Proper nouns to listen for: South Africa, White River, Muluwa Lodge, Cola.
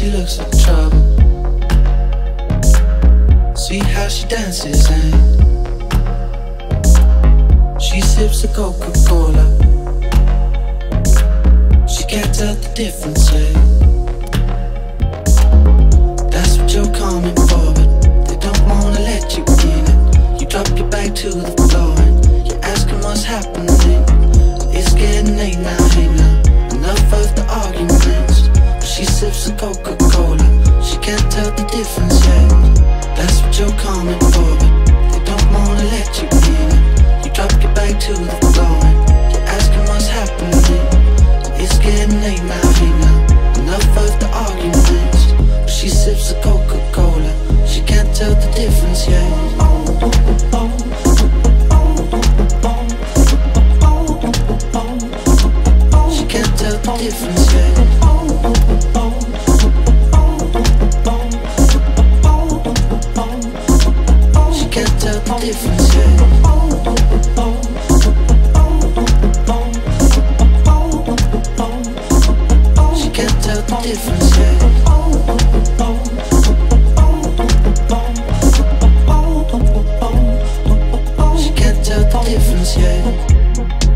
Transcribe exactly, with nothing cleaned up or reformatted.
she looks like trouble. See how she dances and she sips a Coca-Cola. She can't tell the difference, hey. That's what you're coming for, but they don't wanna let you in it. You drop your bag to the floor and you're asking what's happening. It's getting late now, hey now. Enough of the arguments. She sips a Coca-Cola. She can't tell the difference yet. That's what you're coming for, but they don't wanna let you in. You drop your bag to the floor and you're asking what's happening. It's getting late now, hey now. Enough of the arguments. She sips a Coca-Cola. She can't tell the difference yet. Oh, oh, oh, oh. Difference, yeah. She can't tell the difference, yeah. She can't tell the difference, yeah. She can't tell the difference, yeah.